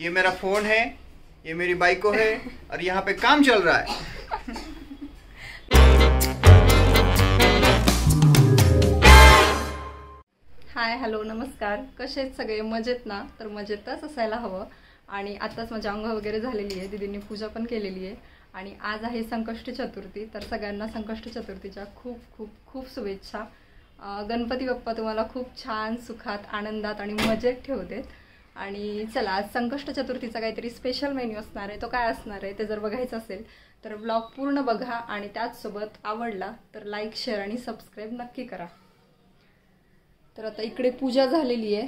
ये मेरा फ़ोन है, ये मेरी बाइको है और यहाँ पे काम चल रहा है। हाय हॅलो नमस्कार, कसे आहेत सगळे? मजेत ना? तर मजेतच असायला हवं। आणि आताच माझी अंग वगैरे झालेली आहे, दीदींनी पूजा पण केलेली आहे आणि आज आहे संकष्टी चतुर्थी। तर सगळ्यांना संकष्टी चतुर्थीच्या खूप खूप खूप शुभेच्छा। गणपती बाप्पा तुम्हाला खूप छान सुखात आनंदात आणि मजेत ठेवते। आणि चला, आज संकष्ट चतुर्थीचा काहीतरी स्पेशल मेन्यू असणार आहे, तो काय असणार आहे ते जर बघायचं असेल तर ब्लॉग पूर्ण बघा आणि त्याचसोबत आवडला तर लाईक शेअर आणि सबस्क्राईब नक्की करा। तर आता इकडे पूजा झालेली आहे।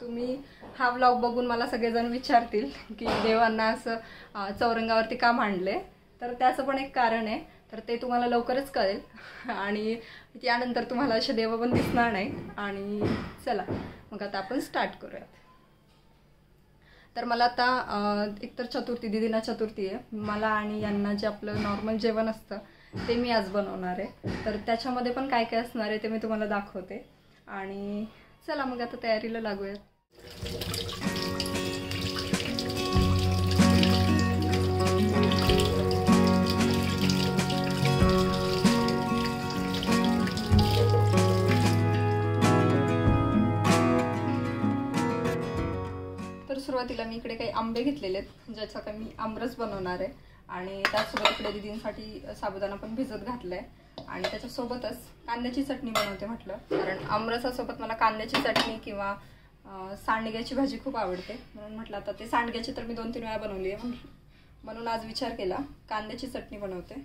तुम्ही हा ब्लॉग बघून मला सगळेजण विचारतील की देवांना असं चौरंगावरती का मांडले, तर त्याचं पण एक कारण आहे, तर ते तुम्हाला लवकरच कळेल आणि त्यानंतर तुम्हाला असे देव पण दिसणार नाही। आणि चला मग आता आपण स्टार्ट करूयात। तर मला आता एकतर चतुर्थी, दीदींना चतुर्थी आहे, मला आणि यांना जे आपलं नॉर्मल जेवण असतं ते मी आज बनवणार आहे। तर त्याच्यामध्ये पण काय काय असणार आहे ते मी तुम्हाला दाखवते आणि चला मग आता तयारीला लागूयात। सुरुवातीला मी इकडे काही आंबे घेतलेले आहेत ज्याचा का मी आमरस बनवणार आहे आणि त्यासोबत इकडे दीदींसाठी साबुदाणा पण भिजत घातलाय आणि त्याच्यासोबतच कांद्याची चटणी बनवते म्हटलं, कारण आमरसासोबत मला कांद्याची चटणी किंवा सांडग्याची भाजी खूप आवडते, म्हणून म्हटलं आता ते सांडग्याची तर मी 2-3 वेळा बनवली आहे, म्हणून आज विचार केला कांद्याची चटणी बनवते।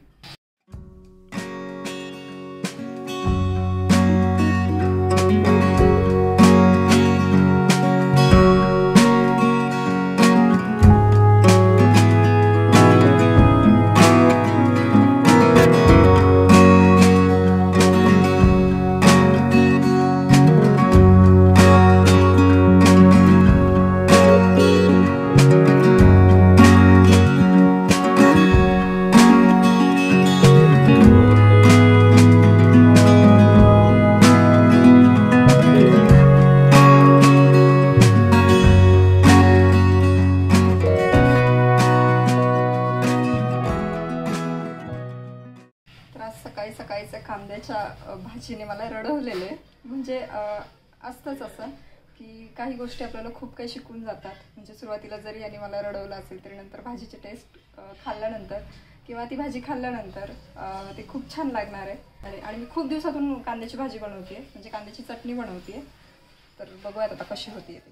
कांद्याच्या भाजीने मला रडवलेले, म्हणजे असतंच असं की काही गोष्टी आपल्याला खूप काही शिकून जातात। म्हणजे सुरुवातीला जरी याने मला रडवलं असेल तरी नंतर भाजीची टेस्ट खाल्ल्यानंतर किंवा ती भाजी खाल्ल्यानंतर ते खूप छान लागणार आहे। आणि मी खूप दिवसातून कांद्याची भाजी बनवते, म्हणजे कांद्याची चटणी बनवते, तर बघूयात आता कशी होती ती।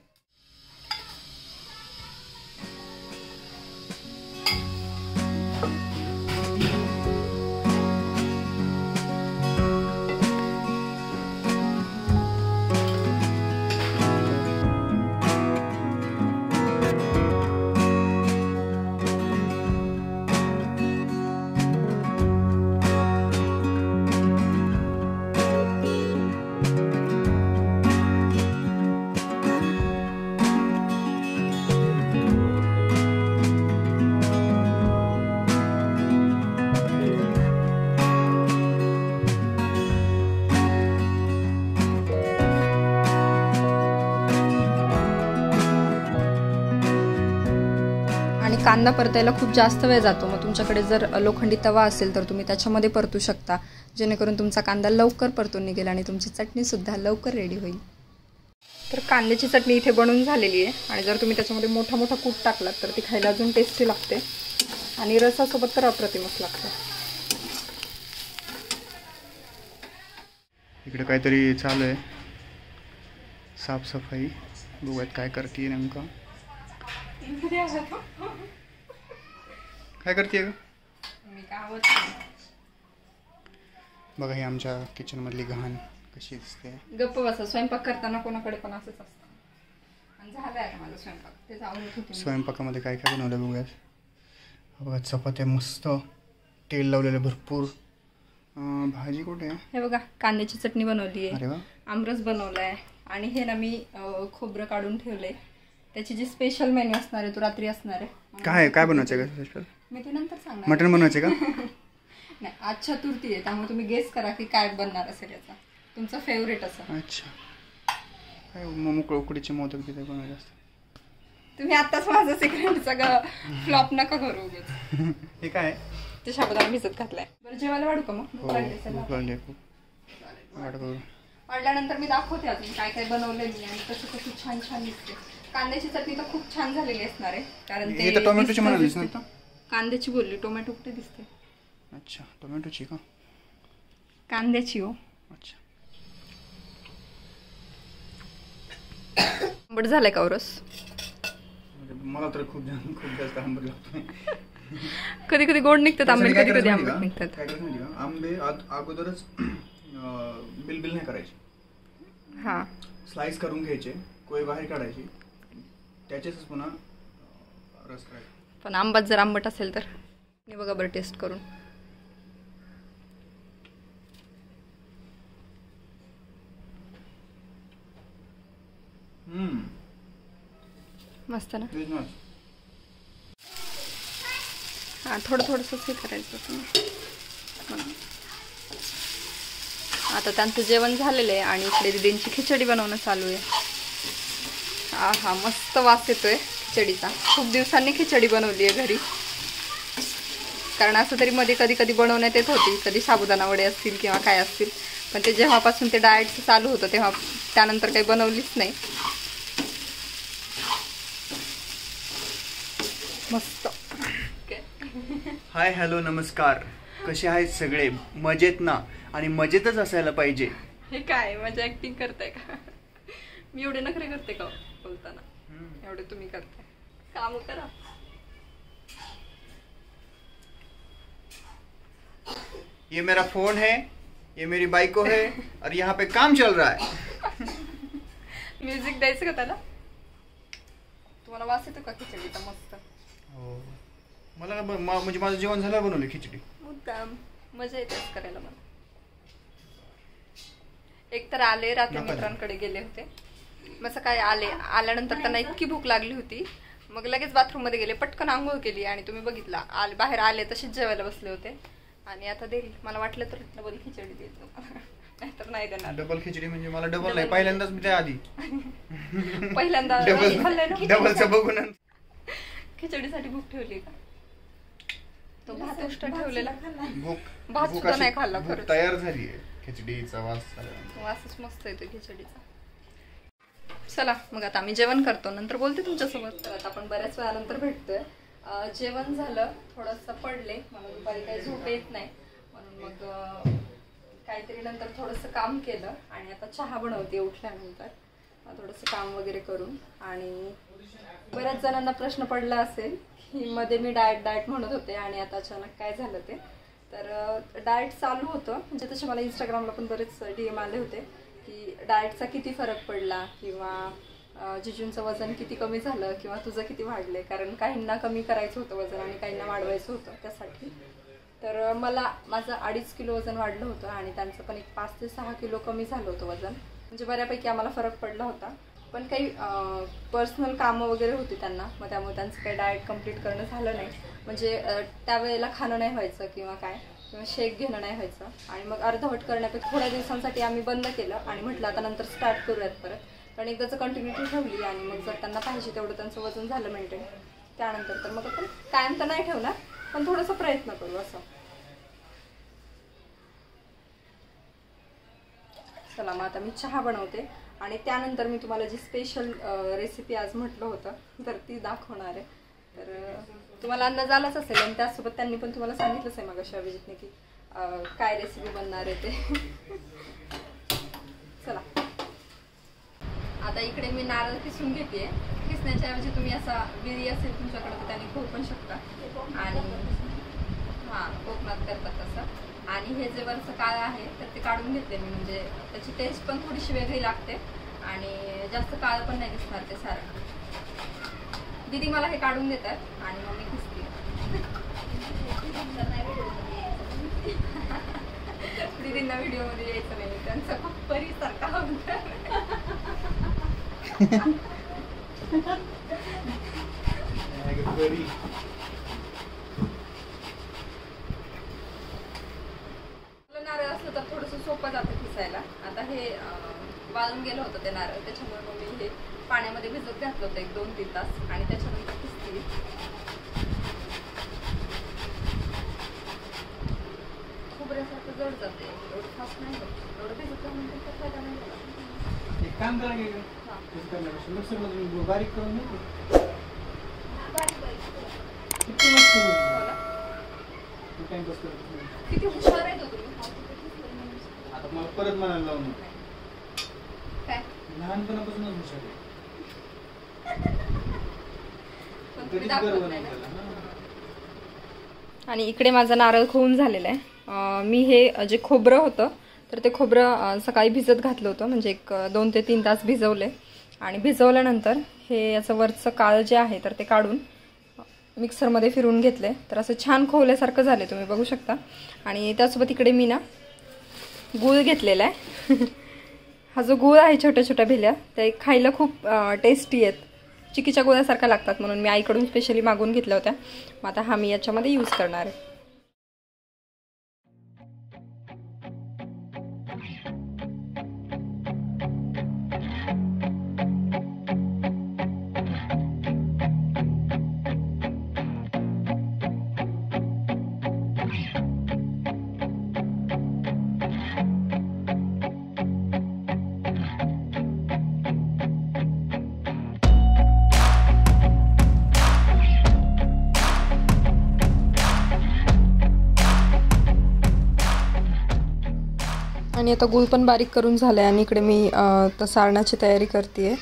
कांदा परतायला खूप जास्त वेळ जातो, मग तुमच्याकडे जर लोखंडी तवा असेल तर तुम्ही त्याच्यामध्ये परतू शकता, जेणेकरून तुमचा कांदा लवकर परतून निघेल आणि तुमची चटणीसुद्धा लवकर रेडी होईल। तर कांद्याची चटणी इथे बनवून झालेली आहे आणि जर तुम्ही त्याच्यामध्ये मोठा मोठा कूट टाकलात तर ती खायला अजून टेस्टी लागते आणि रसासोबत तर अप्रतिमच लागतं। इकडे काहीतरी चालू आहे, साफसफाई, बघूयात काय करते नेमकं। काय करते ग? मी गावत बघा, ही आमच्या किचन मधली घाण कशी दिसते। गप्प बसा, स्वयंपाक करताना कोणाकडे पण असंच असतं। आणि झालं आहे माझा स्वयंपाक, तेच आवडत होतं। स्वयंपाकामध्ये काय काय बनवलं बघूयात। बघा चपात्या मस्त तेल लावलेलं भरपूर, भाजी कुठे आहे हे बघा, कांद्याची चटणी बनवली आहे, अरे वा, आमरस बनवलाय आणि हे ना मी खोबरं काढून ठेवलंय। त्याची जी स्पेशल मेन्यू असणार आहे तो रात्री असणार आहे। काय काय बनवायचं स्पेशल मी ते नंतर सांगणार। मटन बनवायचं का? नाही, आज चतुर्थी आहे त्यामुळे तुम्ही गेस करा की काय बनणार असेल याचा तुमचा फेवरेट असा। अच्छा, काय मोमो, उकडीचे मोदक बनवायचे असतात। तुम्ही आताच माझं सिक्रेट सगळं फ्लॉप नका करू उगाच. हे काय ते शाबुदाणा भिजत घातलाय. बरं जेवायला वाढू का मग? भूक लागली खूप. वाढल्यानंतर मी दाखवते अजून काय काय बनवलंय मी आणि कसं कसं छान छान दिसते. कांद्याची चटणी तर खूप छान झालेली असणार आहे कारण ते इथं टोमॅटोची म्हणालीस ना? इथं कांद्याची बोलली. टोमॅटो कुठे दिसते? अच्छा टोमॅटोची का कांद्याची? हो अच्छा. आंबट झालाय का रस? मला तर खूप जास्त आंबट लागतो. कधी कधी गोड निघतात आंबे, कधी कधी आंबट निघतात. आंबे अगोदरच बिल बिल नाही करायचे. हां स्लाइस करून घ्यायचे, कोय बाहेर काढायची, त्याच्यातच पुन्हा रस करायचा. पण आंबा जर आंबट असेल तर मी बघा बरं टेस्ट करून. मस्त ना. हा थोडं थोडंसंच हे करायचं. आता त्यांचं जेवण झालेलं आहे आणि इकडे दिदींची खिचडी बनवणं चालू आहे. हा हा मस्त वास येतोय खिचडीचा. खूप दिवसांनी खिचडी बनवली आहे घरी कारण असं तरी मध्ये कधी कधी बनवण्यात येत होती, कधी साबुदाणा वडे असतील किंवा काय असतील, पण ते जेव्हापासून ते डाएटचं चालू होतं तेव्हा त्यानंतर काही बनवलीच नाही. मस्त. हाय हॅलो नमस्कार, कसे आहेत सगळे? मजेत ना? आणि मजेतच असायला पाहिजे. हे काय मजा ऍक्टिंग करताय का? मी एवढे नखरे करते का बोलताना? एवढे तुम्ही करताय. काम करा. ये मेरा फोन है, ये मेरी बाइको है और यहाँ पे काम चल रहा है. म्यूजिक द्यायचं का त्याला? तुम्हाला वास येतो का खिचडीचा? मस्त. हो मला म्हणजे माझं जेवण झालं बनवली खिचडी मुद्दाम. मजा येतेच करायला मला. एक तर आले रात्री मित्रांकडे गेले होते, मग सकाळी आले, आल्यानंतर त्यांना इतकी भूक लागली होती मग लगेच बाथरूममध्ये गेले, पटकन आंघोळ केली आणि तुम्ही बघितला आले बाहेर आले तसेच जेवायला बसले होते. आणि आता देईल मला वाटलं तर डबल खिचडी देतो नाहीतर नाही देणार. डबल खिचडी म्हणजे मला डबल नाही, पहिल्यांदाच मी त्या आधी पहिल्यांदा डबलचं बघून खिचडीसाठी भूक ठेवली का? तो भात उष्ट ठेवलेला भात सुद्धा नाही खाल्ला. खरं तयार झाली आहे खिचडीचा वास. वासच मस्त येतो खिचडीचा. चला मग आता आम्ही जेवण करतो, नंतर बोलते तुमच्यासोबत. आता आपण बऱ्याच वेळानंतर भेटतोय. जेवण झालं, थोडंसं पडले, मला दुपारी काही झोप येत नाही म्हणून मग काहीतरी नंतर थोडंसं काम केलं आणि आता चहा बनवते उठल्यानंतर थोडंसं काम वगैरे करून. आणि बऱ्याच जणांना प्रश्न पडला असेल की मध्ये मी डाएट म्हणत होते आणि आता अचानक काय झालं ते. तर डाएट चालू होतं म्हणजे तसे मला इंस्टाग्रामला पण बरेच DM आले होते की डाएटचा किती फरक पडला किंवा जिजूंचं वजन किती कमी झालं किंवा तुझं किती वाढलं, कारण काहींना कमी करायचं होतं वजन आणि काहींना वाढवायचं होतं त्यासाठी. तर मला माझं 2.5 किलो वजन वाढलं होतं आणि त्यांचं पण एक 5 ते 6 किलो कमी झालं होतं वजन, म्हणजे बऱ्यापैकी आम्हाला फरक पडला होता. पण काही पर्सनल कामं वगैरे होती त्यांना, मग त्यामुळे त्यांचं काही डाएट कंप्लीट करणं झालं नाही. म्हणजे त्यावेळेला खाणं नाही व्हायचं किंवा काय, किंवा शेक घेणं नाही व्हायचं. आणि मग अर्धवट करण्यापेक्षा थोड्या दिवसांसाठी आम्ही बंद केलं आणि म्हटलं आता नंतर स्टार्ट करूयात परत. पण एकदाचं कंटिन्युटी ठेवली आणि मग जर त्यांना पाहिजे तेवढं त्यांचं वजन झालं मेंटेन त्यानंतर. तर मग आपण कायम तर नाही ठेवणार पण थोडासा प्रयत्न करू असं. चला मग आता मी चहा बनवते आणि त्यानंतर मी तुम्हाला जी स्पेशल रेसिपी आज म्हटलं होतं तर ती दाखवणार आहे. तर तुम्हाला अंदाज आलाच असेल आणि त्यासोबत त्यांनी पण तुम्हाला सांगितलंच आहे मगाशी अभिजितने की काय रेसिपी बनणार आहे ते. चला आता इकडे मी नारळ किसून घेते. किसण्याच्या ऐवजी तुम्ही असा विरी असेल तुमच्याकडे तर त्याने खोप पण शकता. आणि हां कोकणात करतात तसं. आणि हे जे वरचं काळं आहे तर ते काढून घेते मी, म्हणजे त्याची टेस्ट पण थोडीशी वेगळी लागते आणि जास्त काळं पण नाही दिसणार ते सारखं. दीदी मला हे काढून देतात आणि मग मी किसते. दीदींना व्हिडिओमध्ये यायचं नाही, त्यांचा खूप परिसारखा होता. नारळ असलं तर थोडस सोपं जातं किसायला. आता हे वाळून गेलं होतं ते नारळ, त्याच्यामुळे मग मी हे पाण्यामध्ये भिजत घातलं होतं 1-2-3 तास आणि त्याच्यानंतर किसतील. खोबऱ्यासारखं जड जाते, एवढं फास्ट नाही होत, एवढं भिजत घातल्यानंतर फायदा नाही. एक काम करा की मिक्सरमध्ये बारीक करून घेऊ. किती हुशार आहे तो तुम्ही. आता मला परत म्हणायला लावू नका. लहानपणापासूनच हुशार आहे. आणि इकडे माझा नारळ खोवून झालेला आहे. मी हे जे खोबरं होतं तर ते खोबरं सकाळी भिजत घातलं होतं, म्हणजे 1-2 ते 3 तास भिजवले आणि भिजवल्यानंतर हे याचं वरचं काळ जे आहे तर ते काढून मिक्सरमध्ये फिरून घेतले. तर असं छान खोवल्यासारखं झालं, तुम्ही बघू शकता. आणि त्यासोबत इकडे मी ना गूळ घेतलेला आहे. हा जो गूळ आहे छोट्या छोट्या भेल्या ते खायला खूप टेस्टी आहेत, चिकीच्या गुळासारखा लागतात, म्हणून मी आईकडून स्पेशली मागून घेतल्या होत्या. मग आता हा मी याच्यामध्ये यूज करणार आहे. आणि आता गूळ पण बारीक करून झालं आहे आणि इकडे मी सारणाची तयारी करते आहे.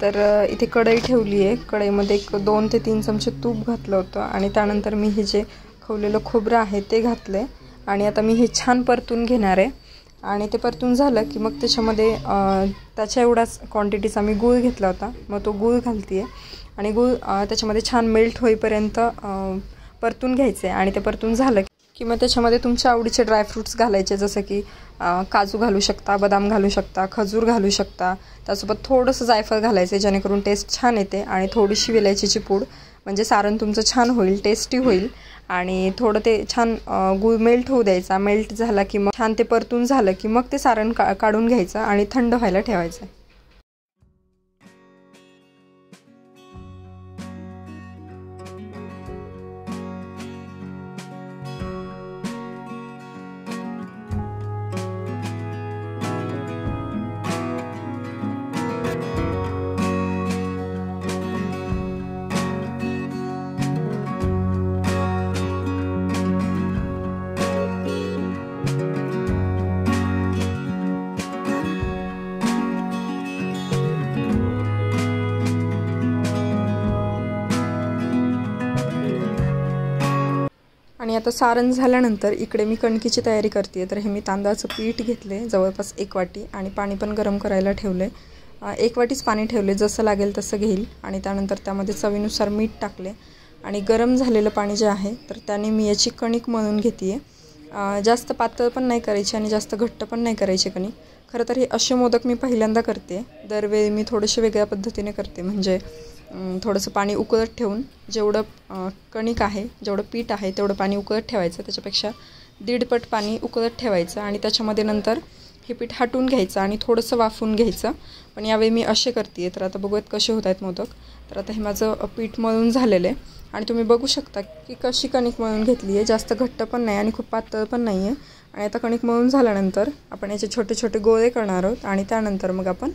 तर इथे कढई ठेवली आहे, कढईमध्ये 1-2 ते 3 चमचे तूप घातलं होतं आणि त्यानंतर मी हे जे खवलेलं खोबरं आहे ते घातलं आहे आणि आता मी हे छान परतून घेणार आहे. आणि ते परतून झालं की मग त्याच्यामध्ये त्याच्या एवढाच क्वांटिटीचा मी गूळ घेतला होता, मग तो गूळ घालते आहे आणि गूळ त्याच्यामध्ये छान मेल्ट होईपर्यंत परतून घ्यायचं आहे. आणि ते परतून झालं की मग त्याच्यामध्ये तुमच्या आवडीचे ड्रायफ्रूट्स घालायचे, जसं की काजू घालू शकता, बदाम घालू शकता, खजूर घालू शकता. त्यासोबत थोडंसं जायफळ घालायचं जेणेकरून टेस्ट छान येते आणि थोडीशी वेलायचीची पूड, म्हणजे सारण तुमचं छान होईल, टेस्टी होईल. आणि थोडं ते छान गूळ मेल्ट होऊ द्यायचा, मेल्ट झाला की मग छान ते परतून झालं की मग ते सारण काढून घ्यायचं आणि थंड व्हायला ठेवायचं. आणि आता सारण झाल्यानंतर इकडे मी कणकीची तयारी करते आहे. तर हे मी तांदळाचं पीठ घेतले जवळपास 1 वाटी आणि पाणी पण गरम करायला ठेवले. 1 वाटीच पाणी ठेवले, जसं लागेल तसं घेईल. आणि त्यानंतर त्यामध्ये चवीनुसार मीठ टाकले आणि गरम झालेलं पाणी जे आहे तर त्याने मी याची कणिक मळून घेते आहे. जास्त पातळ पण नाही करायची आणि जास्त घट्ट पण नाही करायची कणिक. खरं तर हे असे मोदक मी पहिल्यांदा करते. दरवेळी मी थोडेसे वेगळ्या पद्धतीने करते, म्हणजे थोडंसं पाणी उकळत ठेवून जेवढं कणिक आहे, जेवढं पीठ आहे तेवढं पाणी उकळत ठेवायचं, त्याच्यापेक्षा 1.5 पट पाणी उकळत ठेवायचं. आणि त्याच्यामध्ये नंतर हे पीठ हटवून घ्यायचं आणि थोडंसं वाफून घ्यायचं. पण यावेळी मी असे करते. तर आता बघूयात कसे होत आहेत मोदक. तर आता हे माझं पीठ मळून झालेलं आहे आणि तुम्ही बघू शकता की कशी कणिक मळून घेतली आहे. जास्त घट्ट पण नाही आणि खूप पातळ पण नाही आहे. आणि आता कणिक मळून झाल्यानंतर आपण याचे छोटे छोटे गोळे करणार आहोत आणि त्यानंतर मग आपण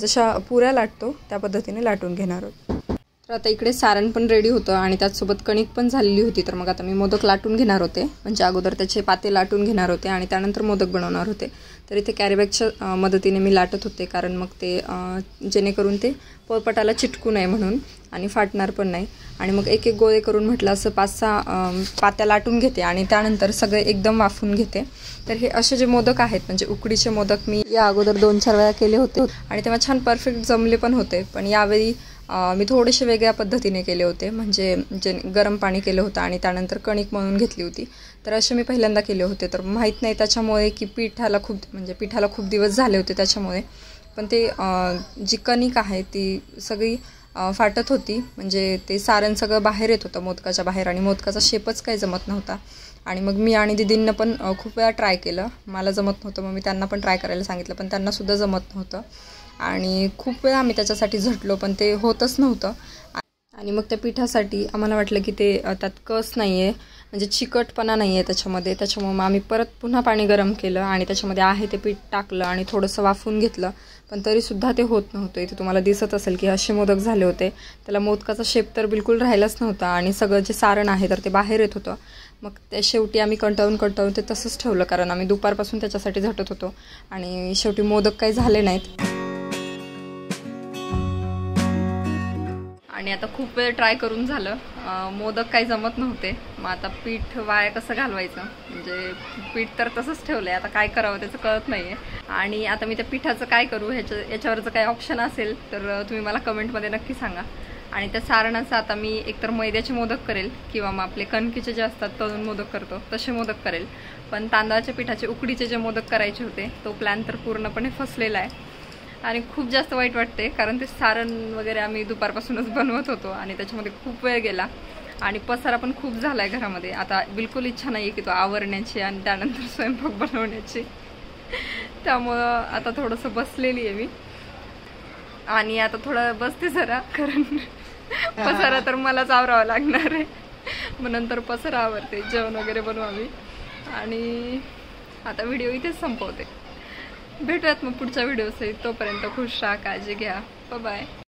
जशा पुऱ्या लाटतो त्या पद्धतीने लाटून घेणार आहोत. तर आता इकडे सारण पण रेडी होतं आणि त्याचसोबत कणिक पण झालेली होती. तर मग आता मी मोदक लाटून घेणार होते, म्हणजे अगोदर त्याचे पाते लाटून घेणार होते आणि त्यानंतर मोदक बनवणार होते. तर इथे कॅरीबॅगच्या मदतीने मी लाटत होते, कारण मग ते जेणेकरून ते पोळपाटाला चिटकू नये म्हणून आणि फाटणार पण नाही. आणि मग एक एक गोळे करून म्हटलं असं 5-6 पात्या लाटून घेते आणि त्यानंतर सगळे एकदम वाफून घेते. तर हे असे जे मोदक आहेत, म्हणजे उकडीचे मोदक मी या अगोदर 2-4 वेळा केले होते आणि तेव्हा छान परफेक्ट जमले पण होते. पण यावेळी मी थोडेसे वेगळ्या पद्धतीने केले होते, म्हणजे जे गरम पाणी केलं होतं आणि त्यानंतर कणिक मळून घेतली होती. तर असे मी पहिल्यांदा केले होते. तर माहीत नाही त्याच्यामुळे की पिठाला खूप दिवस झाले होते त्याच्यामुळे, पण ते जी कणिक आहे ती सगळी फाटत होती, म्हणजे ते सारण सगळं बाहेर येत होतं मोदकाच्या बाहेर आणि मोदकाचा शेपच काही जमत नव्हता. आणि मग मी आणि दिदींना पण खूप वेळा ट्राय केलं. मला जमत नव्हतं, मग मी त्यांना पण ट्राय करायला सांगितलं, पण त्यांनासुद्धा जमत नव्हतं. आणि खूप वेळा आम्ही त्याच्यासाठी झटलो पण ते होतच नव्हतं। आणि मग त्या पिठासाठी आम्हाला वाटलं की ते त्यात कस नाही आहे म्हणजे चिकटपणा नाही आहे त्याच्यामध्ये, त्याच्यामुळे मग आम्ही परत पुन्हा पाणी गरम केलं आणि त्याच्यामध्ये आहे ते पीठ टाकलं आणि थोडंसं वाफून घेतलं पण तरीसुद्धा ते होत नव्हतं। इथे तुम्हाला दिसत असेल की असे मोदक झाले होते, त्याला मोदकाचा शेप तर बिलकुल राहिलाच नव्हता आणि सगळं जे सारण आहे तर ते बाहेर येत होतं। मग त्या शेवटी आम्ही कंटाळून ते तसंच ठेवलं कारण आम्ही दुपारपासून त्याच्यासाठी झटत होतो आणि शेवटी मोदक काही झाले नाहीत। आणि आता खूप वेळ ट्राय करून झालं, मोदक काही जमत नव्हते। मग आता पीठ वाया कसं घालवायचं म्हणजे पीठ तर तसंच ठेवलं आहे, आता काय करावं त्याचं कळत नाही आहे। आणि आता मी त्या पिठाचं काय करू याच्यावरचं काही ऑप्शन असेल तर तुम्ही मला कमेंटमध्ये नक्की सांगा। आणि त्या सारणाचं आता मी एकतर मैद्याचे मोदक करेल किंवा मग आपले कणकीचे जे असतात तळून मोदक करतो तसे मोदक करेल, पण तांदळाच्या पिठाचे उकडीचे जे मोदक करायचे होते तो प्लॅन तर पूर्णपणे फसलेला आहे। आणि खूप जास्त वाईट वाटते कारण ते सारण वगैरे आम्ही दुपारपासूनच बनवत होतो आणि त्याच्यामध्ये खूप वेळ गेला आणि पसारा पण खूप झाला आहे घरामध्ये। आता बिलकुल इच्छा नाही आहे की तो आवरण्याची आणि त्यानंतर स्वयंपाक बनवण्याची, त्यामुळं आता थोडंसं बसलेली आहे मी। आणि आता थोडं बसते जरा कारण पसारा तर मलाच आवरावा लागणार आहे, मग नंतर पसारा आवरते, जेवण वगैरे बनवावी। आणि आता व्हिडिओ इथेच संपवते, भेटूयात मग पुढच्या व्हिडिओसहित। तोपर्यंत खुश राहा, काळजी घ्या, बाय बाय।